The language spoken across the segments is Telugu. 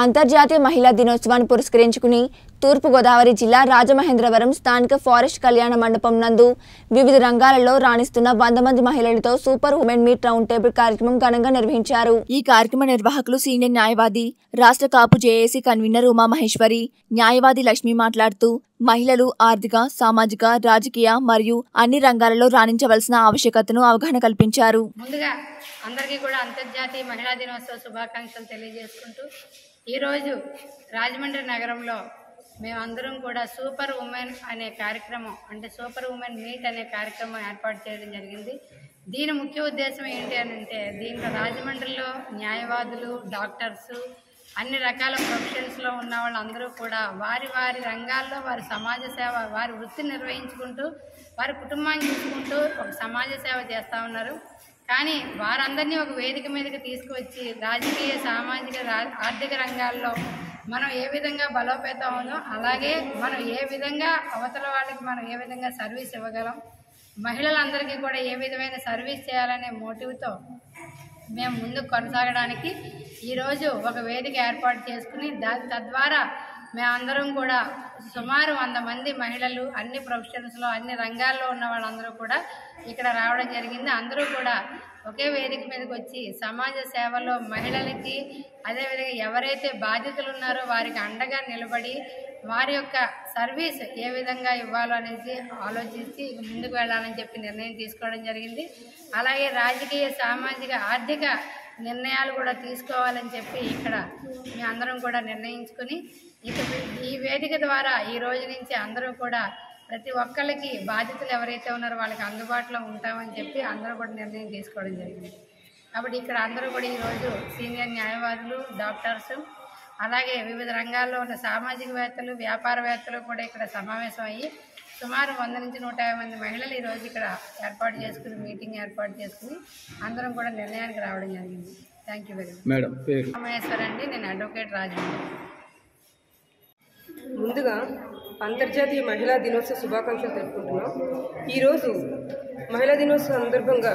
అంతర్జాతీయ మహిళా దినోత్సవాన్ని పురస్కరించుకుని తూర్పు గోదావరి జిల్లా రాజమహేంద్రవరం స్థానిక ఫారెస్ట్ కళ్యాణ మండపం నందు వివిధ రంగాలలో రాణిస్తున్న 100 మంది మహిళలతో super women meet round table కార్యక్రమం ఘనంగా నిర్వహించారు। ఈ కార్యక్రమ నిర్వాహకులు సీనియర్ న్యాయవాది రాష్ట్ర కాపు జేఏసీ కన్వీనర్ ఉమా మహేశ్వరి, న్యాయవాది లక్ష్మి మాట్లాడుతూ మహిళలు ఆర్థిక, సామాజిక, రాజకీయ మరియు అన్ని రంగాలలో రాణించవలసిన ఆవశ్యకతను అవగాహన కల్పించారు। ముందుగా అందరికీ కూడా అంతర్జాతీయ మహిళా దినోత్సవ శుభాకాంక్షలు తెలియజేసుకుంటూ ఈ రోజు రాజమండ్రి నగరంలో మేమందరం కూడా సూపర్ ఉమెన్ అనే కార్యక్రమం అంటే సూపర్ ఉమెన్ మీట్ అనే కార్యక్రమం ఏర్పాటు చేయడం జరిగింది। దీని ముఖ్య ఉద్దేశం ఏంటి అని అంటే దీంట్లో రాజమండ్రిలో న్యాయవాదులు, డాక్టర్స్, అన్ని రకాల ప్రొఫెషన్స్లో ఉన్న వాళ్ళందరూ కూడా వారి వారి రంగాల్లో వారి సమాజ సేవ, వారి వృత్తిని నిర్వహించుకుంటూ వారి కుటుంబాన్ని చూసుకుంటూ ఒక సమాజ సేవ చేస్తూ ఉన్నారు। కానీ వారందరినీ ఒక వేదిక మీదకి తీసుకువచ్చి రాజకీయ, సామాజిక, ఆర్థిక రంగాల్లో మనం ఏ విధంగా బలోపేతమవునో అలాగే మనం ఏ విధంగా అవతల వాళ్ళకి మనం ఏ విధంగా సర్వీస్ ఇవ్వగలం, మహిళలందరికీ కూడా ఏ విధమైన సర్వీస్ చేయాలనే మోటివ్తో మేము ముందుకు కొనసాగడానికి ఈరోజు ఒక వేదిక ఏర్పాటు చేసుకుని తద్వారా మేమందరం కూడా సుమారు 100 మంది మహిళలు అన్ని ప్రొఫెషన్స్లో అన్ని రంగాల్లో ఉన్న వాళ్ళందరూ కూడా ఇక్కడ రావడం జరిగింది। అందరూ కూడా ఒకే వేదిక మీదకి వచ్చి సమాజ సేవలో మహిళలకి అదేవిధంగా ఎవరైతే బాధితులు ఉన్నారో వారికి అండగా నిలబడి వారి యొక్క సర్వీస్ ఏ విధంగా ఇవ్వాలో అనేది ఆలోచించి ముందుకు వెళ్ళాలని చెప్పి నిర్ణయం తీసుకోవడం జరిగింది। అలాగే రాజకీయ, సామాజిక, ఆర్థిక నిర్ణయాలు కూడా తీసుకోవాలని చెప్పి ఇక్కడ మేము అందరం కూడా నిర్ణయించుకుని ఇక ఈ వేదిక ద్వారా ఈ రోజు నుంచి అందరూ కూడా ప్రతి ఒక్కరికి బాధితులు ఎవరైతే ఉన్నారో వాళ్ళకి అందుబాటులో ఉంటామని చెప్పి అందరూ కూడా నిర్ణయం తీసుకోవడం జరిగింది। కాబట్టి ఇక్కడ అందరూ కూడా ఈరోజు సీనియర్ న్యాయవాదులు, డాక్టర్స్, అలాగే వివిధ రంగాల్లో ఉన్న సామాజికవేత్తలు, వ్యాపారవేత్తలు కూడా ఇక్కడ సమావేశం అయ్యి సుమారు 100 నుంచి 150 మంది మహిళలు ఈరోజు ఇక్కడ ఏర్పాటు చేసుకుని మీటింగ్ ఏర్పాటు చేసుకుని అందరం కూడా నిర్ణయానికి రావడం జరిగింది। Thank you very much madam. Rameshwar అండి, నేను అడ్వకేట్ రాజమహేంద్రవరం। ముందుగా అంతర్జాతీయ మహిళా దినోత్సవ శుభాకాంక్షలు తెలుపుకుంటున్నాం। ఈరోజు మహిళా దినోత్సవ సందర్భంగా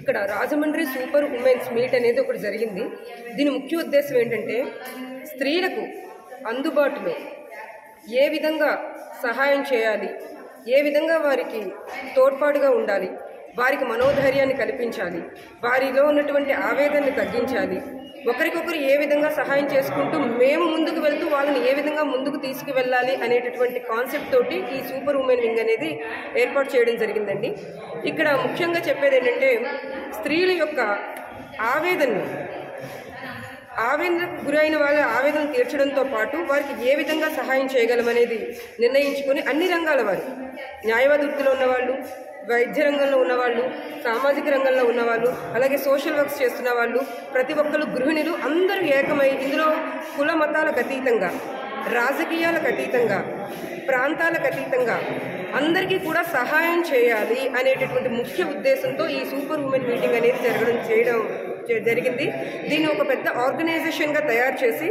ఇక్కడ రాజమండ్రి సూపర్ ఉమెన్స్ మీట్ అనేది ఒకటి జరిగింది। దీని ముఖ్య ఉద్దేశం ఏంటంటే స్త్రీలకు అందుబాటులో ఏ విధంగా సహాయం చేయాలి, ఏ విధంగా వారికి తోడ్పాటుగా ఉండాలి, వారికి మనోధైర్యాన్ని కల్పించాలి, వారిలో ఉన్నటువంటి ఆవేదనని తగ్గించాలి, ఒకరికొకరు ఏ విధంగా సహాయం చేసుకుంటూ మేము ముందుకు వెళ్తూ వాళ్ళని ఏ విధంగా ముందుకు తీసుకువెళ్ళాలి అనేటటువంటి కాన్సెప్ట్ తోటి ఈ సూపర్ ఉమెన్ వింగ్ అనేది ఏర్పాటు చేయడం జరిగిందండి। ఇక్కడ ముఖ్యంగా చెప్పేది ఏంటంటే స్త్రీల యొక్క ఆవేదనకు గురైన వాళ్ళ ఆవేదన తీర్చడంతో పాటు వారికి ఏ విధంగా సహాయం చేయగలమనేది నిర్ణయించుకొని అన్ని రంగాల వారు, న్యాయవాద వృత్తిలో ఉన్నవాళ్ళు, వైద్య రంగంలో ఉన్నవాళ్ళు, సామాజిక రంగంలో ఉన్నవాళ్ళు, అలాగే సోషల్ వర్క్స్ చేస్తున్న వాళ్ళు, ప్రతి ఒక్కరు గృహిణులు అందరూ ఏకమై ఇందులో కుల మతాలకు అతీతంగా, రాజకీయాలకు అతీతంగా, ప్రాంతాలకు అతీతంగా అందరికీ కూడా సహాయం చేయాలి అనేటటువంటి ముఖ్య ఉద్దేశంతో ఈ సూపర్ ఉమెన్ మీటింగ్ అనేది చేయడం జరిగింది। దీన్ని ఒక పెద్ద ఆర్గనైజేషన్గా తయారు చేసి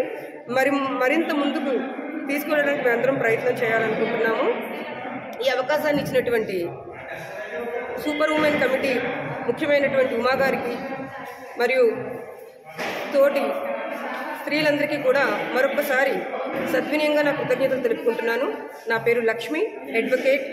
మరింత ముందుకు తీసుకువెళ్ళడానికి మేమందరం ప్రయత్నం చేయాలనుకుంటున్నాము। ఈ అవకాశాన్ని ఇచ్చినటువంటి సూపర్ ఉమెన్ కమిటీ ముఖ్యమైనటువంటి ఉమా గారికి మరియు తోటి స్త్రీలందరికీ కూడా మరొకసారి సద్వినయంగా నా కృతజ్ఞతలు తెలుపుకుంటున్నాను। నా పేరు లక్ష్మి, అడ్వకేట్।